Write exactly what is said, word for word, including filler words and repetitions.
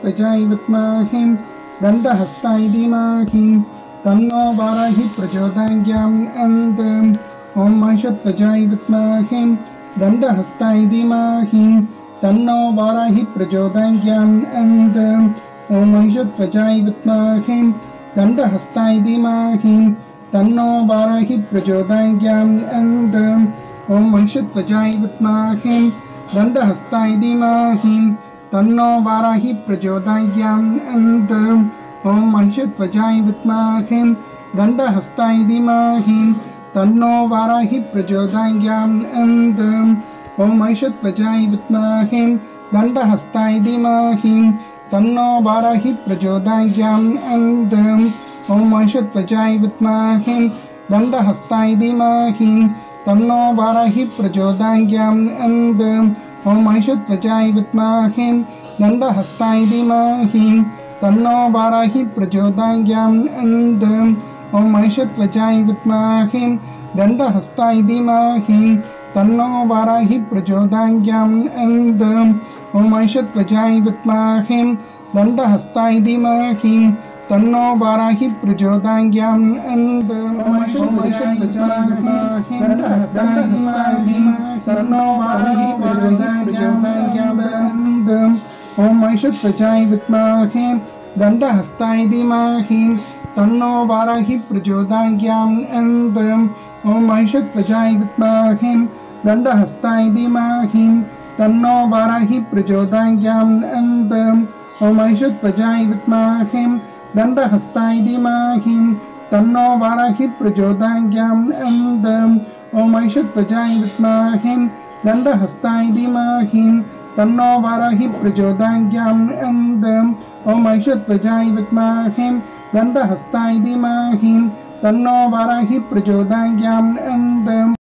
Prajaivatmahim, Dandahastai Dimahim, Tanno Varahi Prajodagyam Antam, Om Mahishat Prajaivatmahim, Dandahastai Dimahim, Tanno Varahi Prajodagyam Antam, Om Mahishat Prajaivatmahim, Dandahastai Dimahim, Tanno Varahi Prajodagyam Antam, Om Mahishat Prajaivatmahim, Dandahastai Dimahim, Tanno Varahi Prajodagyam Antam, Om Mahishat Prajai Vitmahim, Dandahastai Dhimahim, Tanno Varahi Prajodagyam Antam, Om Mahishat Prajai Vitmahim, Dandahastai Dhimahim, Tanno Varahi Prajodagyam Antam, Om Mahishat Prajai Vitmahim, Dandahastai Dhimahim, Tanno Varahi Prajodagyam Antam, Om Mahishat Prajai Vitmahim, Dandahastai Dhimahim, Tanno Varahi Prajodagyam Antam, Om Mahishat Prajai Vitmahim, Dandahastai Dhimahim, Tanno Varahi Prajodagyam Antam, Om Mahishat Prajai Vitmahim, Dandahastai Dhimahim, Tanno Varahi Prajodagyam Antam, Om Mahishat Prajai Vitmahim, Dandahastai Dhimahim, Tanno Varahi Prajodagyam Antam, Om Mahishat Prajai Vitmahim, Dandahastai Dhimahim, Tanno Varahi Prajodagyam Antam, Om Mahishat Prajai Vitmahim, Dandahastai Dhimahim, Tanno Varahi Prajodagyam Antam, Om Mahishat Prajai Vitmahim, Dandahastai Dhimahim, Tanno Varahi Prajodagyam Antam, Om Mahishat Prajai Vitmahim, Dandahastai Dhimahim, Tanno Varahi Prajodagyam Antam, Om Mahishat Prajai Vitmahim, Dandahastai Dhimahim, Tanno Varahi Prajodagyam Antam.